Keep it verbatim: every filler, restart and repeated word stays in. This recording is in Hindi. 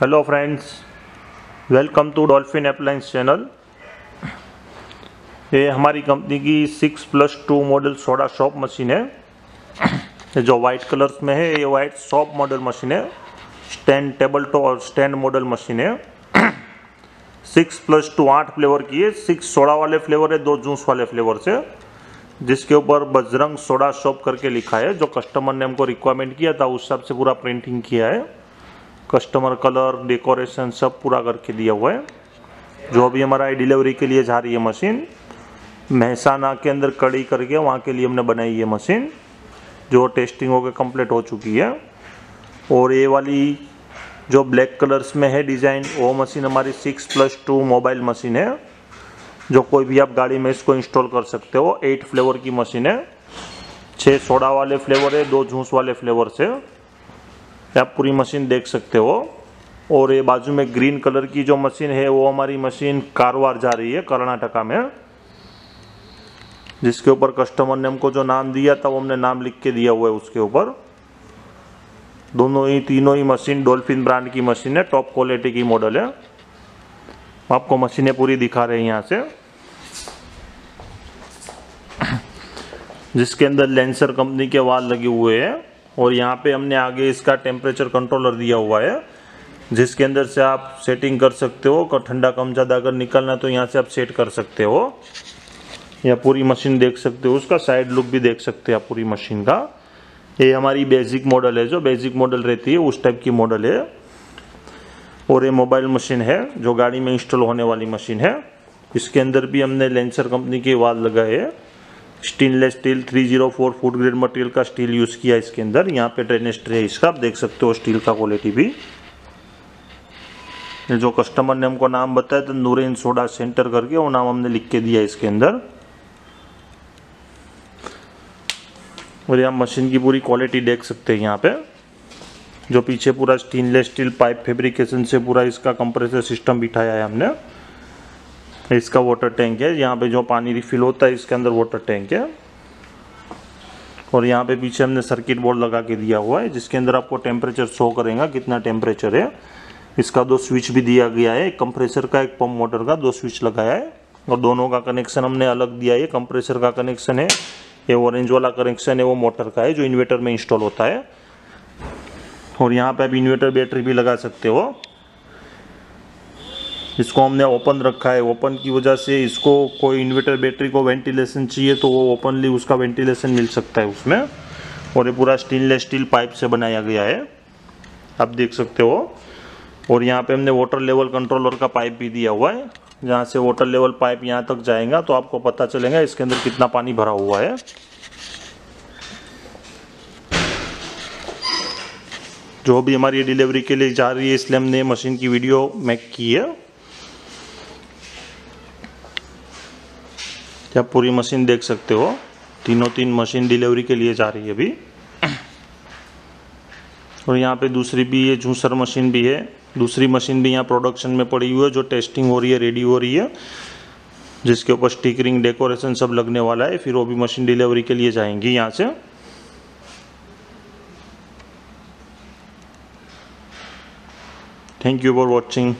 Hello friends, welcome to Dolphin appliance channel. ये हमारी कंपनी की six plus two model soda shop machine है जो वाइट कलर्स में है। ये वाइट शॉप मॉडल मशीन है, स्टैंड टेबल टॉप और स्टैंड मॉडल मशीन है। सिक्स प्लस टू आठ फ्लेवर की है, सिक्स सोडा वाले फ्लेवर है, दो जूस वाले फ्लेवर से, जिसके ऊपर बजरंग सोडा शॉप करके लिखा है। जो कस्टमर ने हमको रिक्वायरमेंट किया था उस हिसाब से पूरा प्रिंटिंग किया है, कस्टमर कलर डेकोरेशन सब पूरा करके दिया हुआ है। जो अभी हमारा डिलीवरी के लिए जा रही है मशीन, मेहसाना के अंदर कड़ी करके वहाँ के लिए हमने बनाई है मशीन, जो टेस्टिंग होकर कंप्लीट हो चुकी है। और ये वाली जो ब्लैक कलर्स में है डिज़ाइन, वो मशीन हमारी six plus two mobile machine है, जो कोई भी आप गाड़ी में इसको इंस्टॉल कर सकते हो। एट फ्लेवर की मशीन है, छः सोडा वाले फ्लेवर है, दो जूस वाले फ्लेवर से। आप पूरी मशीन देख सकते हो। और ये बाजू में ग्रीन कलर की जो मशीन है वो हमारी मशीन कारवार जा रही है, कर्नाटका में, जिसके ऊपर कस्टमर ने हमको जो नाम दिया था वो हमने नाम लिख के दिया हुआ है उसके ऊपर। दोनों ही तीनों ही मशीन डॉल्फिन ब्रांड की मशीन है, टॉप क्वालिटी की मॉडल है। आपको मशीनें पूरी दिखा रहे हैं यहाँ से, जिसके अंदर लेंसर कंपनी के वाल लगे हुए हैं। और यहाँ पे हमने आगे इसका टेम्परेचर कंट्रोलर दिया हुआ है, जिसके अंदर से आप सेटिंग कर सकते हो। ठंडा कम ज़्यादा अगर निकलना तो यहाँ से आप सेट कर सकते हो। या पूरी मशीन देख सकते हो, उसका साइड लुक भी देख सकते हो आप पूरी मशीन का। ये हमारी बेसिक मॉडल है, जो बेसिक मॉडल रहती है उस टाइप की मॉडल है। और ये मोबाइल मशीन है जो गाड़ी में इंस्टॉल होने वाली मशीन है। इसके अंदर भी हमने लेंसर कंपनी के वाल लगाए हैं, स्टेनलेस स्टील तीन सौ चार फूड ग्रेड मटेरियल का स्टील यूज़ किया इसके अंदर। यहाँ पे ड्रेनेज ट्रे है इसका, आप देख सकते हो स्टील का क्वालिटी भी। जो कस्टमर ने हमको नाम बताया था नूरेन सोडा सेंटर करके, वो नाम हमने लिख के दिया इसके अंदर। और यहाँ मशीन की पूरी क्वालिटी देख सकते हैं। यहाँ पे जो पीछे पूरा स्टेनलेस स्टील पाइप फैब्रिकेशन से पूरा इसका कंप्रेसर सिस्टम बिठाया है हमने। इसका वाटर टैंक है, यहाँ पे जो पानी रिफिल होता है इसके अंदर वाटर टैंक है। और यहाँ पे पीछे हमने सर्किट बोर्ड लगा के दिया हुआ है, जिसके अंदर आपको टेम्परेचर शो करेगा कितना टेम्परेचर है। इसका दो स्विच भी दिया गया है, एक कंप्रेसर का एक पंप मोटर का, दो स्विच लगाया है। और दोनों का कनेक्शन हमने अलग दिया है। कंप्रेसर का कनेक्शन है, ये ऑरेंज वाला कनेक्शन है, वो मोटर का है जो इन्वर्टर में इंस्टॉल होता है। और यहाँ पर आप इन्वर्टर बैटरी भी लगा सकते हो। इसको हमने ओपन रखा है, ओपन की वजह से इसको कोई इन्वर्टर बैटरी को वेंटिलेशन चाहिए तो वो ओपनली उसका वेंटिलेशन मिल सकता है उसमें। और ये पूरा स्टेनलेस स्टील पाइप से बनाया गया है, आप देख सकते हो। और यहाँ पे हमने वाटर लेवल कंट्रोलर का पाइप भी दिया हुआ है, जहाँ से वाटर लेवल पाइप यहाँ तक जाएगा तो आपको पता चलेगा इसके अंदर कितना पानी भरा हुआ है। जो भी हमारी डिलीवरी के लिए जा रही है इसलिए हमने मशीन की वीडियो मेक की है। आप पूरी मशीन देख सकते हो, तीनों तीन मशीन डिलीवरी के लिए जा रही है अभी। और यहाँ पे दूसरी भी ये जूसर मशीन भी है, दूसरी मशीन भी यहाँ प्रोडक्शन में पड़ी हुई है, जो टेस्टिंग हो रही है, रेडी हो रही है, जिसके ऊपर स्टिकरिंग डेकोरेशन सब लगने वाला है। फिर वो भी मशीन डिलीवरी के लिए जाएंगी यहाँ से। Thank you for watching.